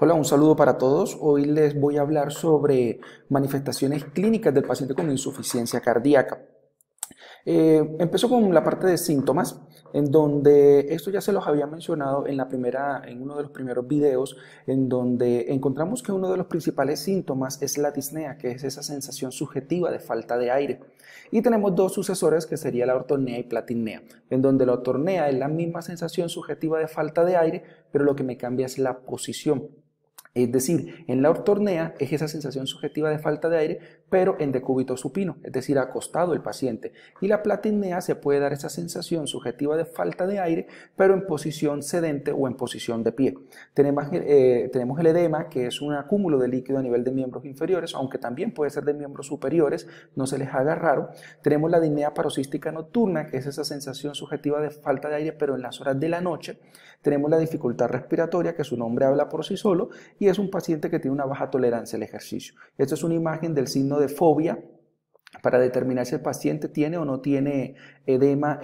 Hola, un saludo para todos. Hoy les voy a hablar sobre manifestaciones clínicas del paciente con insuficiencia cardíaca. Empezó con la parte de síntomas, en donde esto ya se los había mencionado en uno de los primeros videos, en donde encontramos que uno de los principales síntomas es la disnea, que es esa sensación subjetiva de falta de aire. Y tenemos dos sucesores, que sería la ortornea y platilnea, en donde la ortornea es la misma sensación subjetiva de falta de aire, pero lo que me cambia es la posición. Es decir, en la ortornea es esa sensación subjetiva de falta de aire, pero en decúbito supino, es decir, acostado el paciente. Y la platilnea se puede dar esa sensación subjetiva de falta de aire, pero en posición sedente o en posición de pie. Tenemos el edema, que es un acúmulo de líquido a nivel de miembros inferiores, aunque también puede ser de miembros superiores, no se les haga raro. Tenemos la disnea paroxística nocturna, que es esa sensación subjetiva de falta de aire, pero en las horas de la noche. Tenemos la dificultad respiratoria, que su nombre habla por sí solo, y es un paciente que tiene una baja tolerancia al ejercicio. Esta es una imagen del signo de fobia para determinar si el paciente tiene o no tiene edema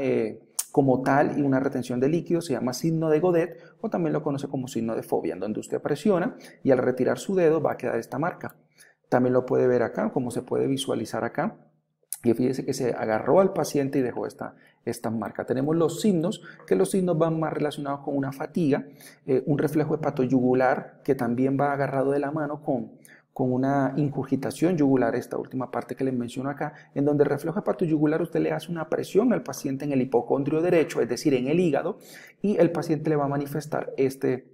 como tal y una retención de líquido. Se llama signo de Godet, o también lo conoce como signo de fobia, en donde usted presiona y al retirar su dedo va a quedar esta marca. También lo puede ver acá, como se puede visualizar acá. Y fíjese que se agarró al paciente y dejó esta marca. Tenemos los signos, que los signos van más relacionados con una fatiga, un reflejo hepatoyugular que también va agarrado de la mano con una ingurgitación yugular, esta última parte que les menciono acá, en donde el reflejo hepatoyugular usted le hace una presión al paciente en el hipocondrio derecho, es decir, en el hígado, y el paciente le va a manifestar este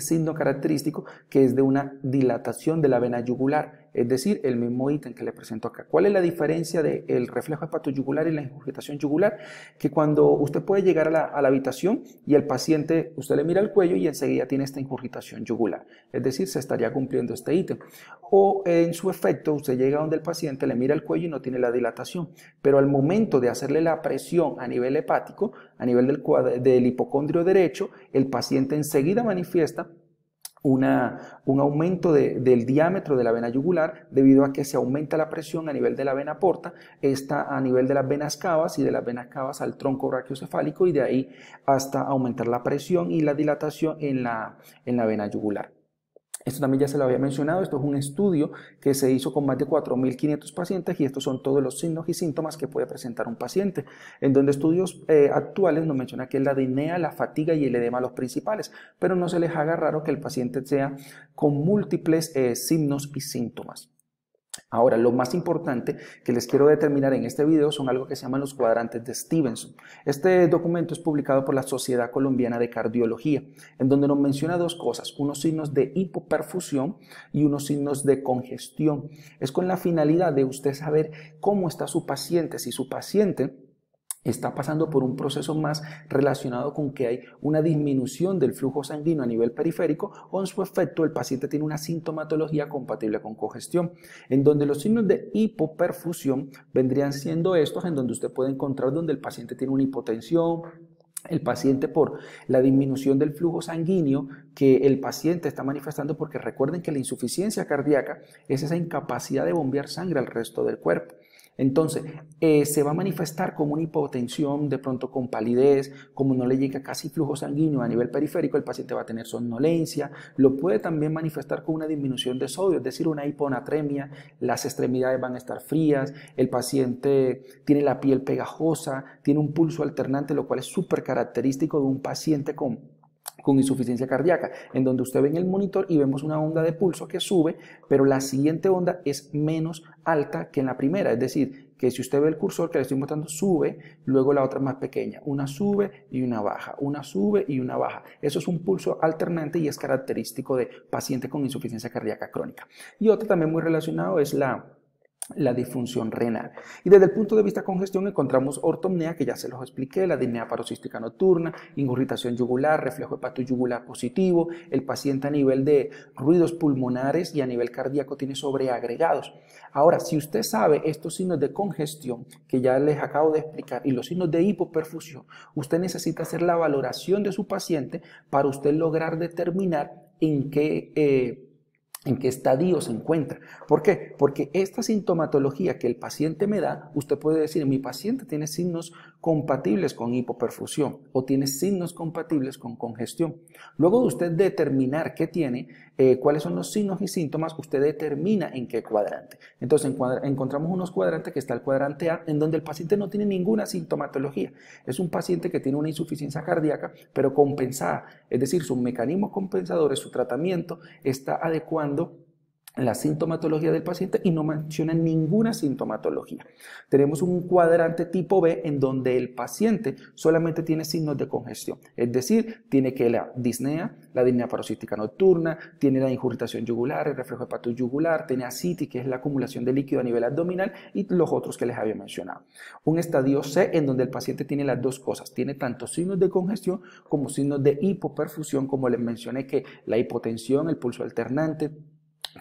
signo característico, que es de una dilatación de la vena yugular, es decir, el mismo ítem que le presento acá. ¿Cuál es la diferencia del reflejo hepatoyugular y la ingurgitación yugular? Que cuando usted puede llegar a la habitación y el paciente, usted le mira el cuello y enseguida tiene esta ingurgitación yugular, es decir, se estaría cumpliendo este ítem. O en su efecto, usted llega donde el paciente, le mira el cuello y no tiene la dilatación, pero al momento de hacerle la presión a nivel hepático, a nivel del hipocondrio derecho, el paciente enseguida manifiesta un aumento del diámetro de la vena yugular, debido a que se aumenta la presión a nivel de la vena porta, esta a nivel de las venas cavas y de las venas cavas al tronco brachiocefálico, y de ahí hasta aumentar la presión y la dilatación en la vena yugular. Esto también ya se lo había mencionado. Esto es un estudio que se hizo con más de 4.500 pacientes, y estos son todos los signos y síntomas que puede presentar un paciente, en donde estudios actuales nos mencionan que es la disnea, la fatiga y el edema los principales, pero no se les haga raro que el paciente sea con múltiples signos y síntomas. Ahora, lo más importante que les quiero determinar en este video son algo que se llaman los cuadrantes de Stevenson. Este documento es publicado por la Sociedad Colombiana de Cardiología, en donde nos menciona dos cosas, unos signos de hipoperfusión y unos signos de congestión. Es con la finalidad de usted saber cómo está su paciente, si su paciente está pasando por un proceso más relacionado con que hay una disminución del flujo sanguíneo a nivel periférico, o en su efecto el paciente tiene una sintomatología compatible con congestión, en donde los signos de hipoperfusión vendrían siendo estos, en donde usted puede encontrar donde el paciente tiene una hipotensión, el paciente por la disminución del flujo sanguíneo que el paciente está manifestando, porque recuerden que la insuficiencia cardíaca es esa incapacidad de bombear sangre al resto del cuerpo. Entonces, se va a manifestar como una hipotensión, de pronto con palidez, como no le llega casi flujo sanguíneo a nivel periférico, el paciente va a tener somnolencia, lo puede también manifestar con una disminución de sodio, es decir, una hiponatremia, las extremidades van a estar frías, el paciente tiene la piel pegajosa, tiene un pulso alternante, lo cual es súper característico de un paciente con insuficiencia cardíaca, en donde usted ve en el monitor y vemos una onda de pulso que sube, pero la siguiente onda es menos alta que en la primera, es decir, que si usted ve el cursor que le estoy mostrando sube, luego la otra es más pequeña, una sube y una baja, una sube y una baja. Eso es un pulso alternante y es característico de pacientes con insuficiencia cardíaca crónica. Y otro también muy relacionado es la disfunción renal. Y desde el punto de vista congestión encontramos ortornea, que ya se los expliqué, la disnea paroxística nocturna, ingurgitación yugular, reflejo hepatoyugular positivo, el paciente a nivel de ruidos pulmonares y a nivel cardíaco tiene sobreagregados. Ahora, si usted sabe estos signos de congestión que ya les acabo de explicar y los signos de hipoperfusión, usted necesita hacer la valoración de su paciente para usted lograr determinar en qué estadio se encuentra. ¿Por qué? Porque esta sintomatología que el paciente me da, usted puede decir, mi paciente tiene signos compatibles con hipoperfusión o tiene signos compatibles con congestión. Luego de usted determinar qué tiene, cuáles son los signos y síntomas, usted determina en qué cuadrante. Entonces encontramos unos cuadrantes, que está el cuadrante A, en donde el paciente no tiene ninguna sintomatología. Es un paciente que tiene una insuficiencia cardíaca, pero compensada. Es decir, sus mecanismos compensadores, su tratamiento está adecuando la sintomatología del paciente y no menciona ninguna sintomatología. Tenemos un cuadrante tipo B en donde el paciente solamente tiene signos de congestión, es decir, tiene que la disnea paroxística nocturna, tiene la ingurgitación yugular, el reflejo hepatoyugular, tiene asitis, que es la acumulación de líquido a nivel abdominal, y los otros que les había mencionado. Un estadio C en donde el paciente tiene las dos cosas, tiene tanto signos de congestión como signos de hipoperfusión, como les mencioné que la hipotensión, el pulso alternante,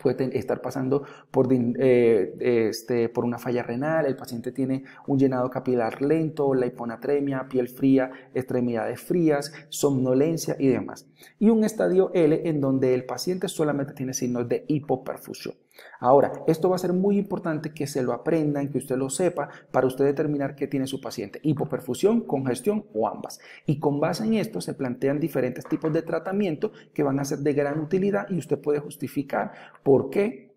puede estar pasando por una falla renal, el paciente tiene un llenado capilar lento, la hiponatremia, piel fría, extremidades frías, somnolencia y demás. Y un estadio L en donde el paciente solamente tiene signos de hipoperfusión. Ahora, esto va a ser muy importante que se lo aprendan, que usted lo sepa, para usted determinar qué tiene su paciente, hipoperfusión, congestión o ambas. Y con base en esto se plantean diferentes tipos de tratamiento que van a ser de gran utilidad y usted puede justificar por qué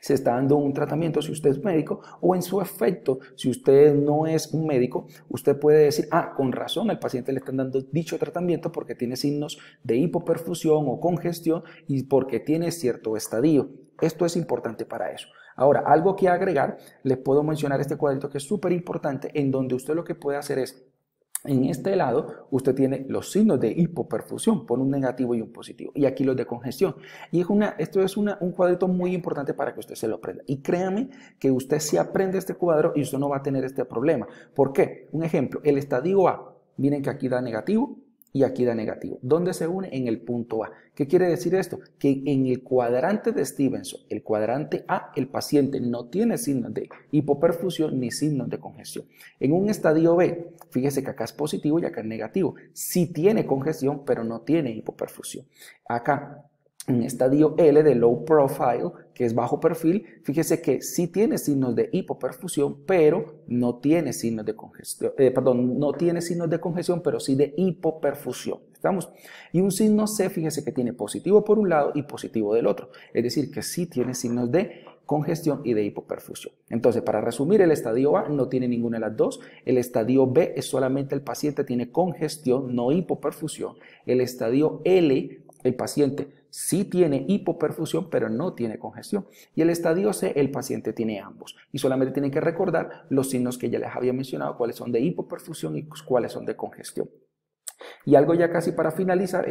se está dando un tratamiento si usted es médico, o en su efecto, si usted no es un médico, usted puede decir, ah, con razón al paciente le están dando dicho tratamiento porque tiene signos de hipoperfusión o congestión y porque tiene cierto estadio. Esto es importante para eso. Ahora, algo que agregar, les puedo mencionar este cuadrito que es súper importante, en donde usted lo que puede hacer es, en este lado usted tiene los signos de hipoperfusión, pone un negativo y un positivo, y aquí los de congestión. Y esto es un cuadrito muy importante para que usted se lo aprenda. Y créame que usted sí aprende este cuadro y usted no va a tener este problema. ¿Por qué? Un ejemplo, el estadio A, miren que aquí da negativo y aquí da negativo. ¿Dónde se une? En el punto A. ¿Qué quiere decir esto? Que en el cuadrante de Stevenson, el cuadrante A, el paciente no tiene signos de hipoperfusión ni signos de congestión. En un estadio B, fíjese que acá es positivo y acá es negativo. Sí tiene congestión, pero no tiene hipoperfusión. Acá, en estadio L de low profile, que es bajo perfil, fíjese que sí tiene signos de hipoperfusión, pero no tiene signos de congestión, no tiene signos de congestión, pero sí de hipoperfusión. ¿Estamos? Y un signo C, fíjese que tiene positivo por un lado y positivo del otro, es decir, que sí tiene signos de congestión y de hipoperfusión. Entonces, para resumir, el estadio A no tiene ninguna de las dos, el estadio B es solamente el paciente tiene congestión, no hipoperfusión, el estadio L, el paciente sí tiene hipoperfusión, pero no tiene congestión. Y el estadio C, el paciente tiene ambos. Y solamente tienen que recordar los signos que ya les había mencionado, cuáles son de hipoperfusión y cuáles son de congestión. Y algo ya casi para finalizar,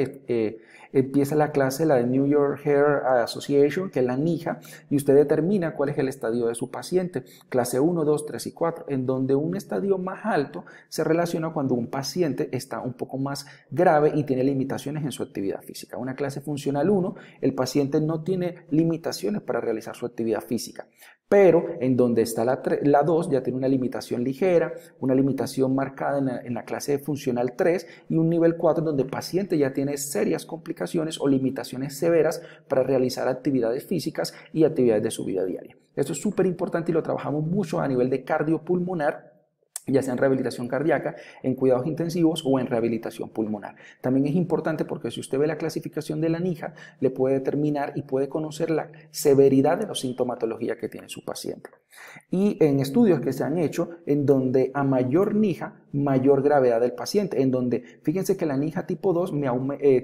empieza la clase, la de New York Heart Association, que es la NYHA, y usted determina cuál es el estadio de su paciente, clase 1, 2, 3 y 4, en donde un estadio más alto se relaciona cuando un paciente está un poco más grave y tiene limitaciones en su actividad física. Una clase funcional 1, el paciente no tiene limitaciones para realizar su actividad física, pero en donde está la 2 ya tiene una limitación ligera, una limitación marcada en la clase funcional 3 y un nivel 4 donde el paciente ya tiene serias complicaciones o limitaciones severas para realizar actividades físicas y actividades de su vida diaria. Esto es súper importante y lo trabajamos mucho a nivel de cardiopulmonar, ya sea en rehabilitación cardíaca, en cuidados intensivos o en rehabilitación pulmonar. También es importante porque si usted ve la clasificación de la NYHA, le puede determinar y puede conocer la severidad de la sintomatología que tiene su paciente. Y en estudios que se han hecho, en donde a mayor NYHA, mayor gravedad del paciente, en donde, fíjense que la NYHA tipo 2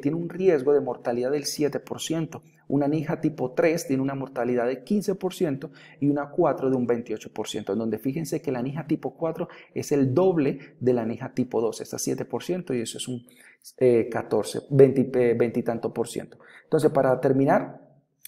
tiene un riesgo de mortalidad del 7%, una NYHA tipo 3 tiene una mortalidad de 15% y una 4 de un 28%, en donde fíjense que la NYHA tipo 4 es el doble de la NYHA tipo 2, está 7% y eso es un 20 y tanto por ciento. Entonces, para terminar,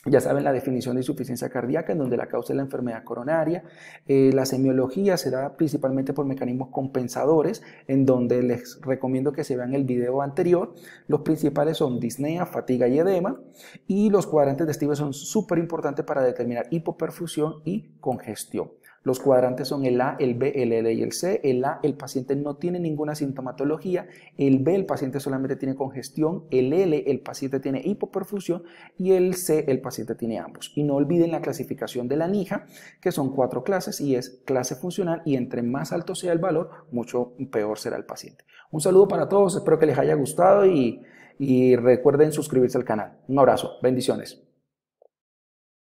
ya saben la definición de insuficiencia cardíaca, en donde la causa es la enfermedad coronaria. La semiología se da principalmente por mecanismos compensadores, en donde les recomiendo que se vean el video anterior. Los principales son disnea, fatiga y edema. Y los cuadrantes de Stevenson son súper importantes para determinar hipoperfusión y congestión. Los cuadrantes son el A, el B, el L y el C. El A, el paciente no tiene ninguna sintomatología. El B, el paciente solamente tiene congestión. El L, el paciente tiene hipoperfusión. Y el C, el paciente tiene ambos. Y no olviden la clasificación de la NIHA, que son 4 clases y es clase funcional. Y entre más alto sea el valor, mucho peor será el paciente. Un saludo para todos, espero que les haya gustado y recuerden suscribirse al canal. Un abrazo, bendiciones.